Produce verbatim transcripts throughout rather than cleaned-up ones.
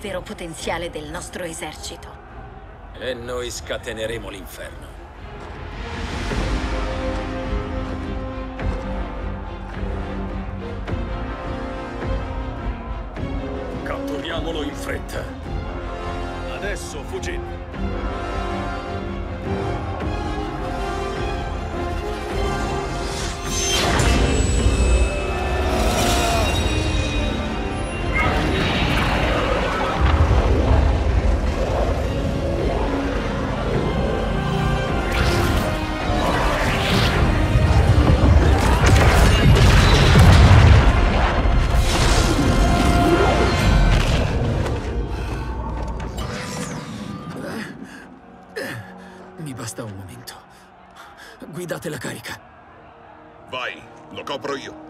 vero potenziale del nostro esercito. E noi scateneremo l'inferno. Catturiamolo in fretta. Adesso, Fujin. Date la carica. Vai, lo copro io.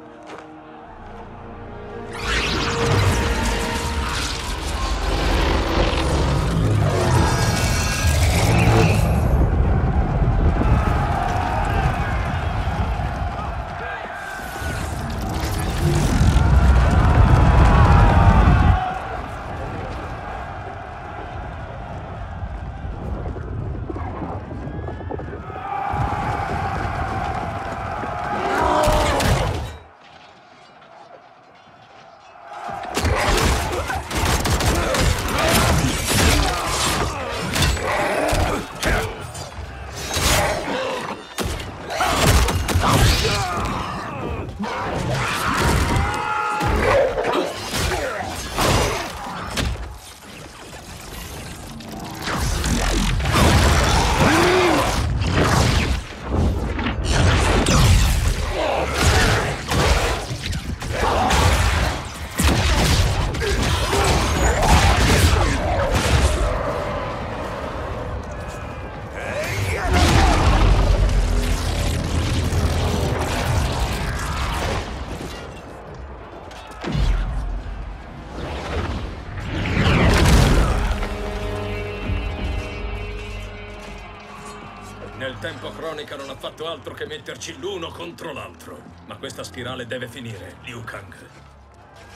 Tempo Kronika non ha fatto altro che metterci l'uno contro l'altro. Ma questa spirale deve finire, Liu Kang.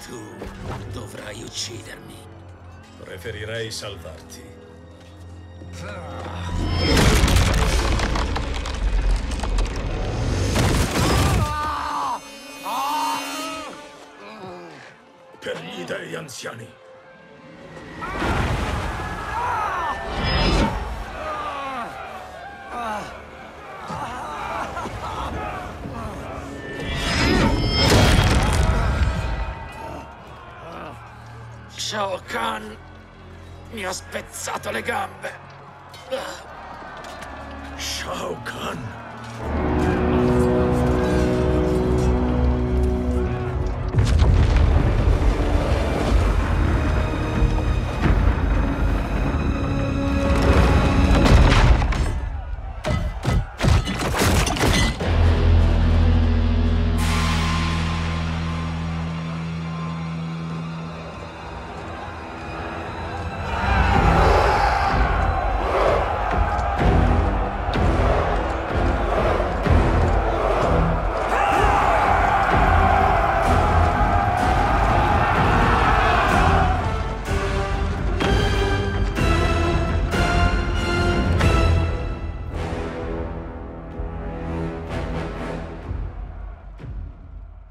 Tu dovrai uccidermi. Preferirei salvarti. Per gli dei anziani. Shao Kahn mi ha spezzato le gambe. Shao Kahn.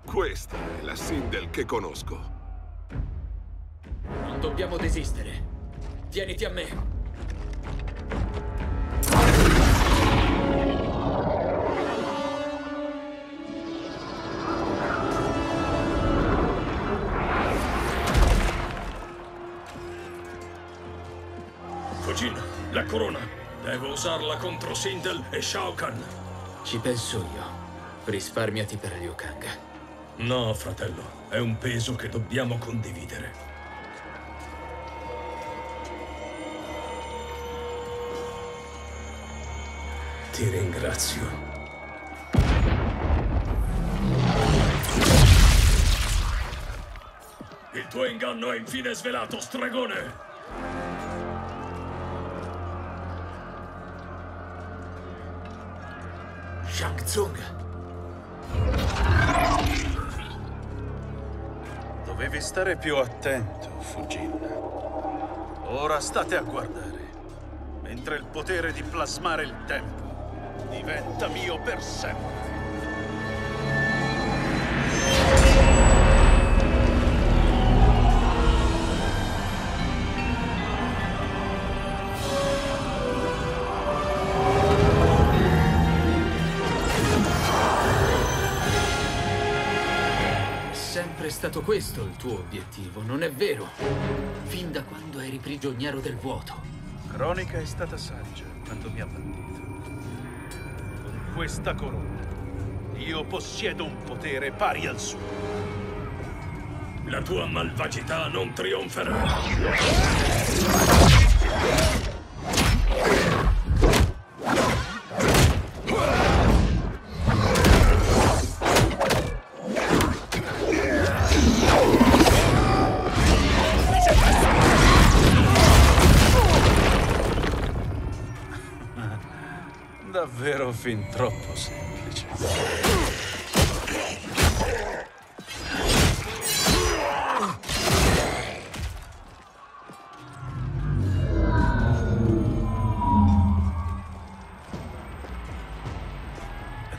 Questa è la Sindel che conosco. Non dobbiamo desistere. Tieniti a me. Fujin, la corona. Devo usarla contro Sindel e Shao Kahn. Ci penso io. Risparmiati per Liu Kang. No, fratello, è un peso che dobbiamo condividere. Ti ringrazio. Il tuo inganno è infine svelato, stregone! Shang Tsung! Devi stare più attento, Fujin. Ora state a guardare, mentre il potere di plasmare il tempo diventa mio per sempre. È stato questo il tuo obiettivo, non è vero? Fin da quando eri prigioniero del vuoto. Kronika è stata saggia quando mi ha bandito. Con questa corona io possiedo un potere pari al suo. La tua malvagità non trionferà. Davvero fin troppo semplice.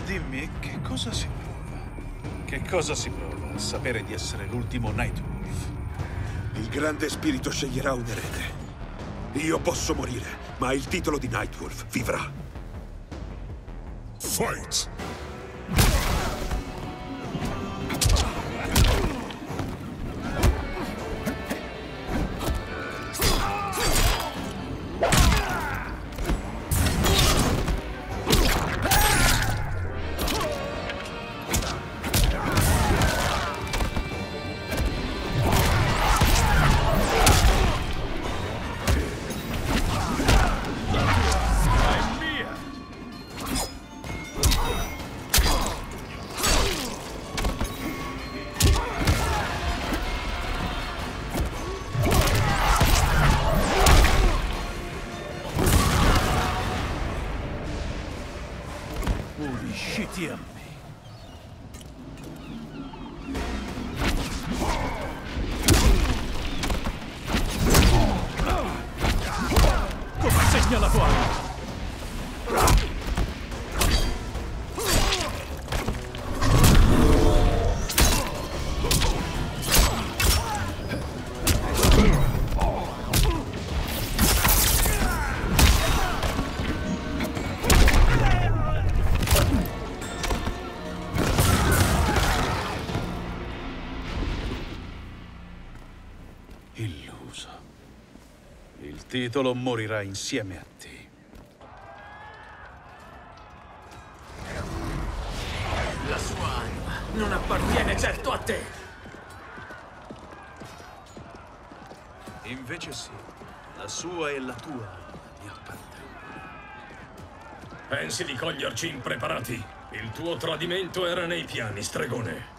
Dimmi che cosa si prova. Che cosa si prova a sapere di essere l'ultimo Nightwolf? Il grande spirito sceglierà un erede. Io posso morire, ma il titolo di Nightwolf vivrà. Fight! Unisciti a me. Come segna la guardia? Illuso. Il titolo morirà insieme a te. La sua anima non appartiene certo a te. Invece sì, la sua e la tua anima ti appartengono. Pensi di coglierci impreparati? Il tuo tradimento era nei piani, stregone.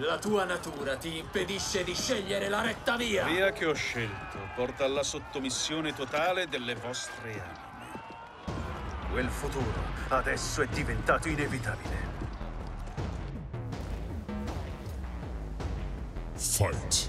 La tua natura ti impedisce di scegliere la retta via! La via che ho scelto porta alla sottomissione totale delle vostre anime. Quel futuro adesso è diventato inevitabile. Fight!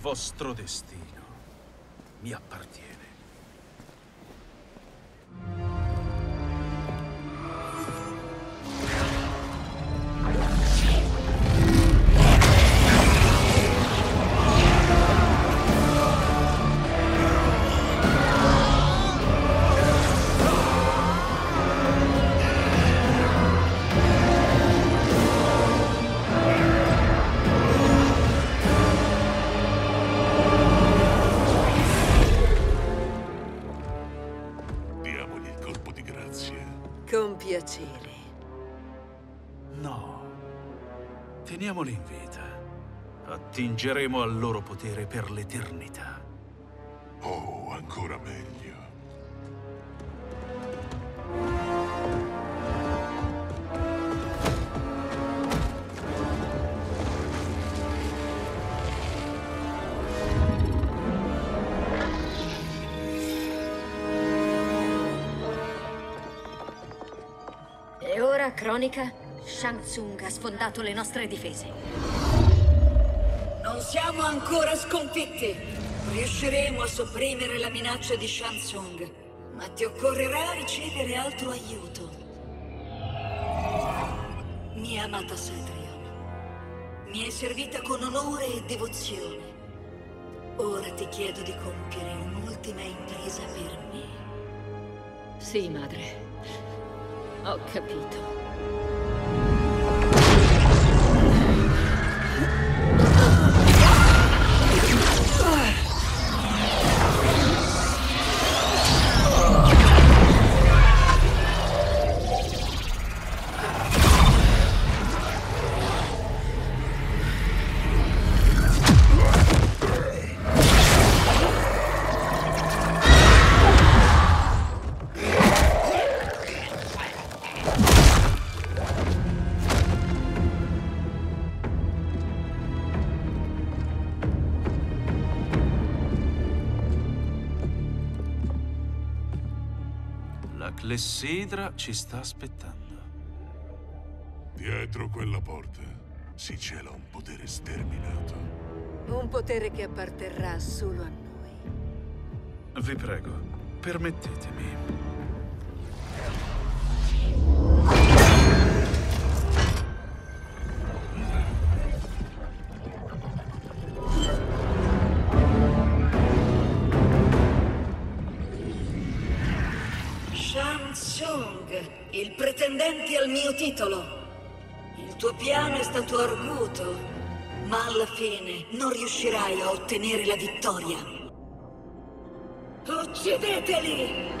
vostro destino mi appartiene. Teniamoli in vita. Attingeremo al loro potere per l'eternità. Oh, ancora meglio. E ora, Kronika? Shang Tsung ha sfondato le nostre difese. Non siamo ancora sconfitti. Riusciremo a sopprimere la minaccia di Shang Tsung, ma ti occorrerà ricevere altro aiuto. Mia amata Cedrion, mi hai servita con onore e devozione. Ora ti chiedo di compiere un'ultima impresa per me. Sì, madre. Ho capito. Clessidra ci sta aspettando. Dietro quella porta si cela un potere sterminato. Un potere che apparterrà solo a noi. Vi prego, permettetemi. Il pretendente al mio titolo. Il tuo piano è stato arguto, ma alla fine non riuscirai a ottenere la vittoria. Uccideteli!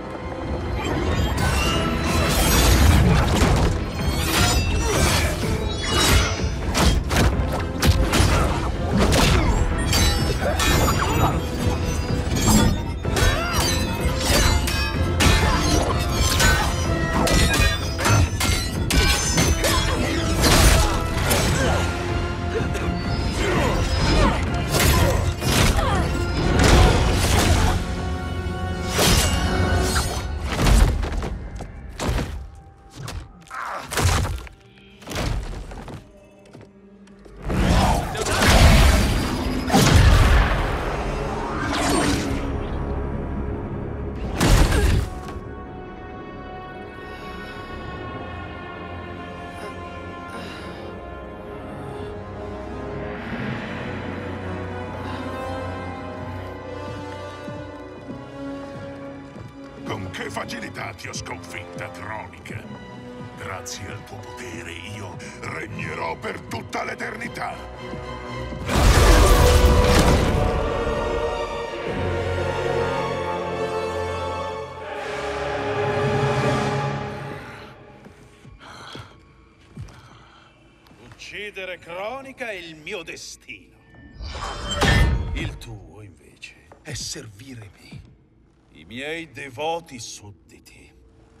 Facilità ti ho sconfitta, Kronika. Grazie al tuo potere io regnerò per tutta l'eternità. Uccidere Kronika è il mio destino. Il tuo, invece, è servire me. I miei devoti sudditi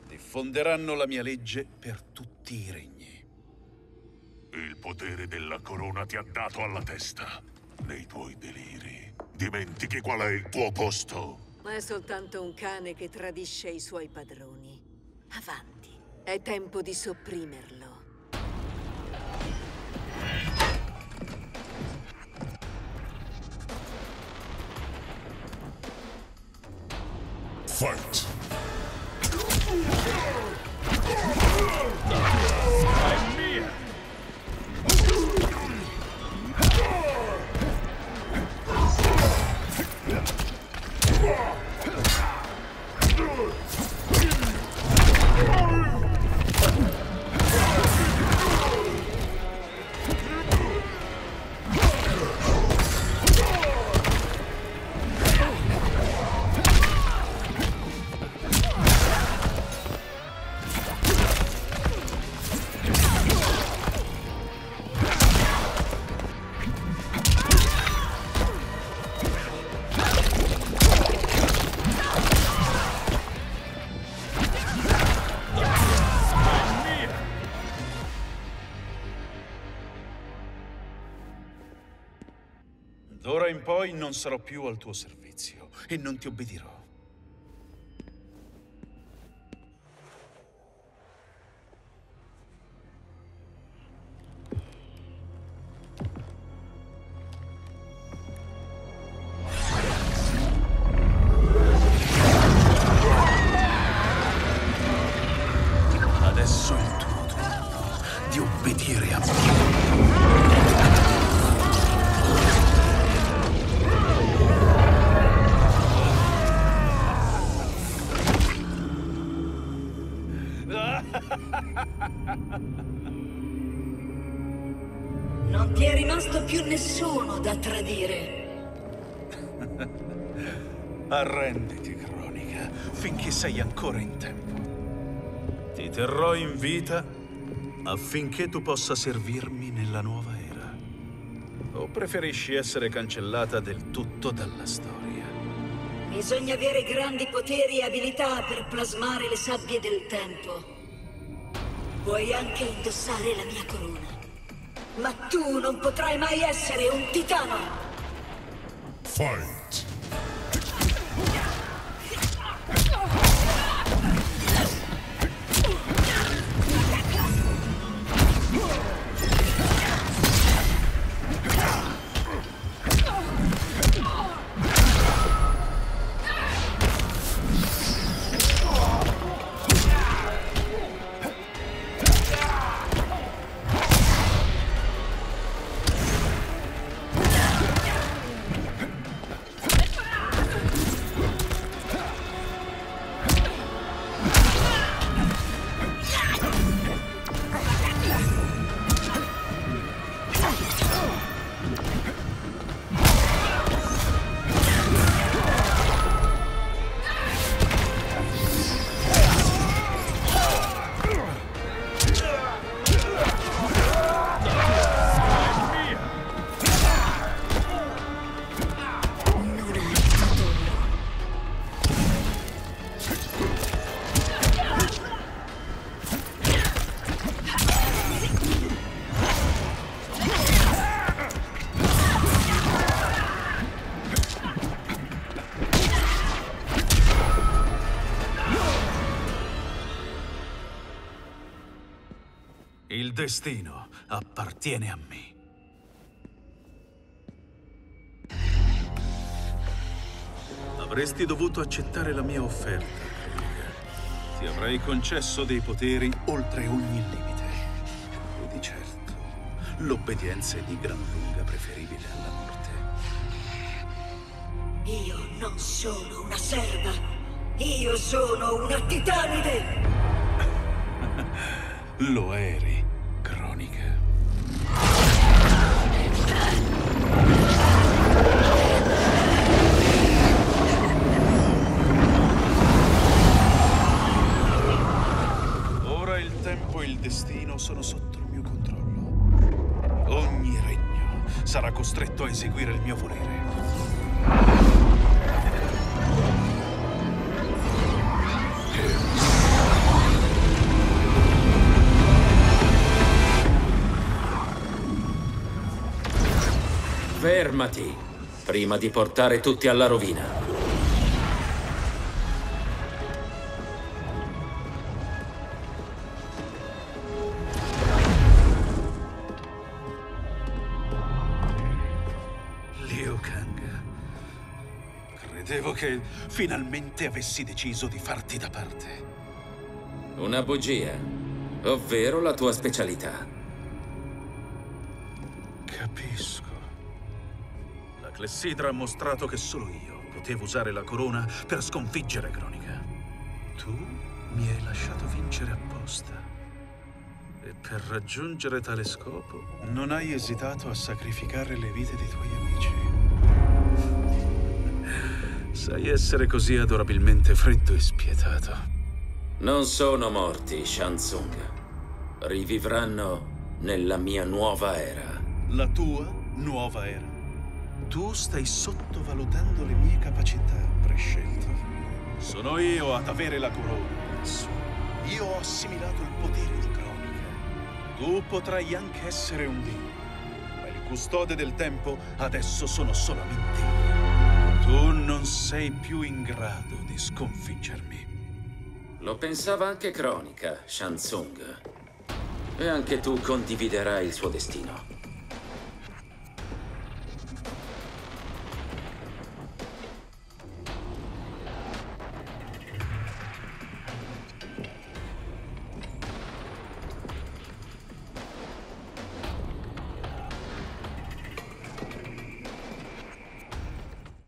diffonderanno la mia legge per tutti i regni. Il potere della corona ti ha dato alla testa. Nei tuoi deliri dimentichi qual è il tuo posto. Ma è soltanto un cane che tradisce i suoi padroni. Avanti, è tempo di sopprimerlo. Fight! D'ora in poi non sarò più al tuo servizio e non ti obbedirò. Adesso è il tuo turno di obbedire a me. Non ti è rimasto più nessuno da tradire. Arrenditi, Kronika, finché sei ancora in tempo. Ti terrò in vita affinché tu possa servirmi nella nuova era. O preferisci essere cancellata del tutto dalla storia? Bisogna avere grandi poteri e abilità per plasmare le sabbie del tempo. Puoi anche indossare la mia corona, ma tu non potrai mai essere un titano! Fight! Il destino appartiene a me. Avresti dovuto accettare la mia offerta, Kronika. Ti avrei concesso dei poteri oltre ogni limite. E di certo, l'obbedienza è di gran lunga preferibile alla morte. Io non sono una serva. Io sono una titanide! Lo eri. Ora il tempo e il destino sono sotto il mio controllo. Ogni regno sarà costretto a eseguire il mio volere. Fermati, prima di portare tutti alla rovina. Liu Kang, credevo Credevo che finalmente avessi deciso di farti da parte. Una bugia, ovvero la tua specialità. Capisco. La Clessidra ha mostrato che solo io potevo usare la corona per sconfiggere Kronika. Tu mi hai lasciato vincere apposta. E per raggiungere tale scopo non hai esitato a sacrificare le vite dei tuoi amici. Sai essere così adorabilmente freddo e spietato. Non sono morti, Shang Tsung. Rivivranno nella mia nuova era. La tua nuova era? Tu stai sottovalutando le mie capacità, prescelto. Sono io ad avere la corona adesso. Io ho assimilato il potere di Kronika. Tu potrai anche essere un dio, ma il custode del tempo adesso sono solamente io. Tu non sei più in grado di sconfiggermi. Lo pensava anche Kronika, Shang Tsung. E anche tu condividerai il suo destino.